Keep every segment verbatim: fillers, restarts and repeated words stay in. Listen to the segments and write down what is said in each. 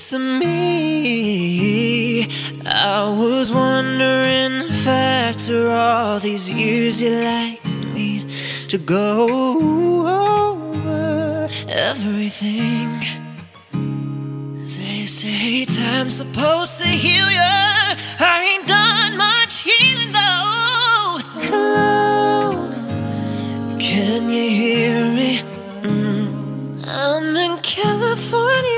It's me. I was wondering if after all these years you liked me to go over everything. They say time's supposed to heal you. I ain't done much healing though. Hello, can you hear me? Mm. I'm in California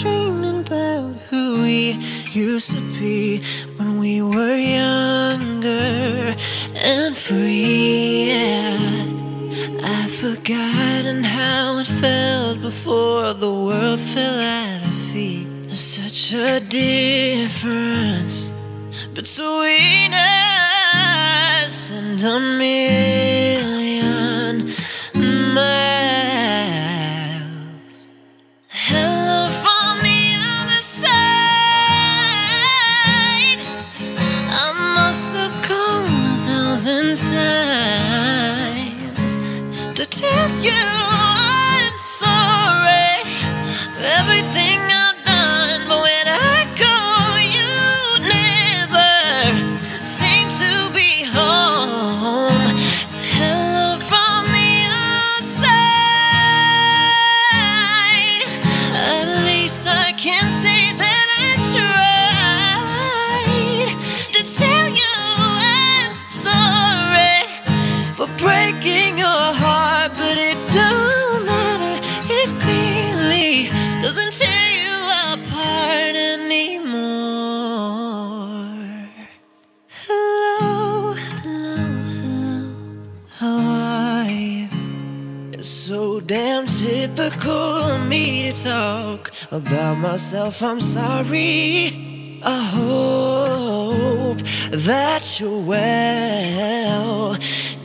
dreaming about who we used to be when we were younger and free. Yeah. I've forgotten how it felt before the world fell at our feet. There's such a difference between us and a million miles. Hello from the other side. I must have come a thousand times to tell you I'm sorry for everything I've done, but when I call you never seem to be home. Hello from the other side. At least I can say that I tried to tell you I'm sorry for breaking your heart, but it don't matter. It clearly doesn't tear you apart anymore. Hello, hello, hello, how are you? It's so damn typical of me to talk about myself. I'm sorry. I hope that you're well.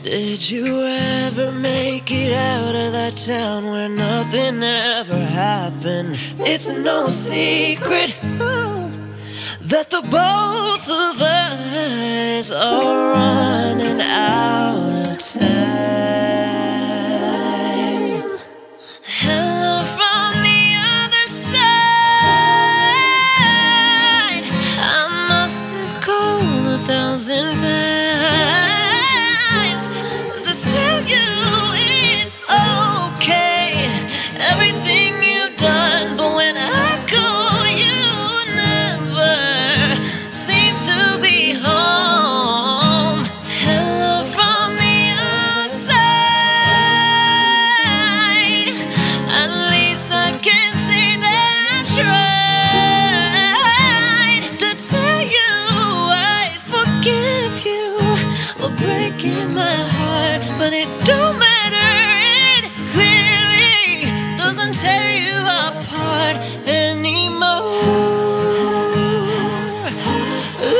Did you ever make it out of that town where nothing ever happened? It's no secret that the both of us are running out of time. Hello from the other side. I must have called a thousand times. Breaking my heart, but it don't matter. It clearly doesn't tear you apart anymore. Ooh,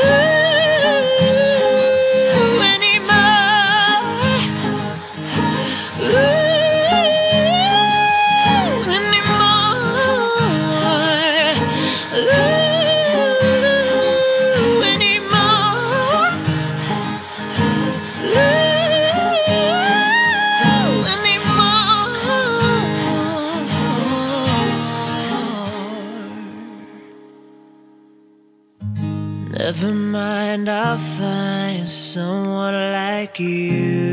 anymore. Ooh, anymore. Ooh. Never mind, I'll find someone like you.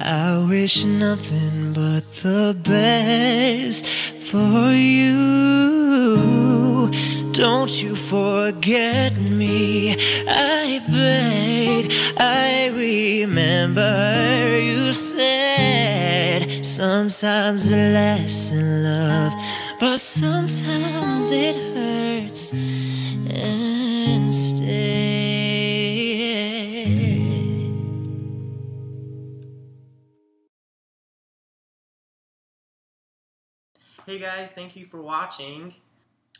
I wish nothing but the best for you. Don't you forget me, I beg. I remember you said sometimes the less in love, but sometimes it hurts instead. Hey guys, thank you for watching.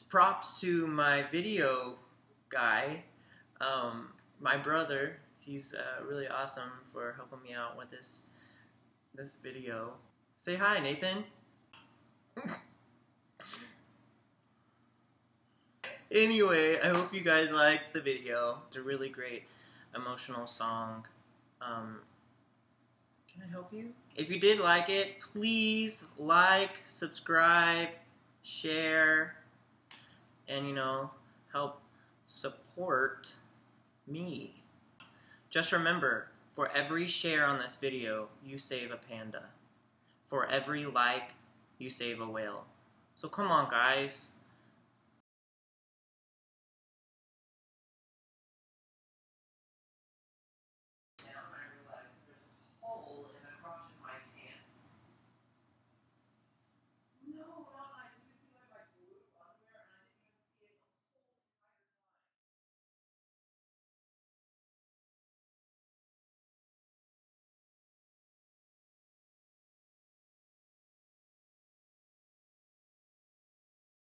Props to my video guy, um, my brother. He's uh, really awesome for helping me out with this this video. Say hi, Nathan. Anyway, I hope you guys liked the video. It's a really great emotional song. Um, can I help you? If you did like it, please like, subscribe, share, and, you know, help support me. Just remember, for every share on this video, you save a panda. For every like, you save a whale. So come on, guys.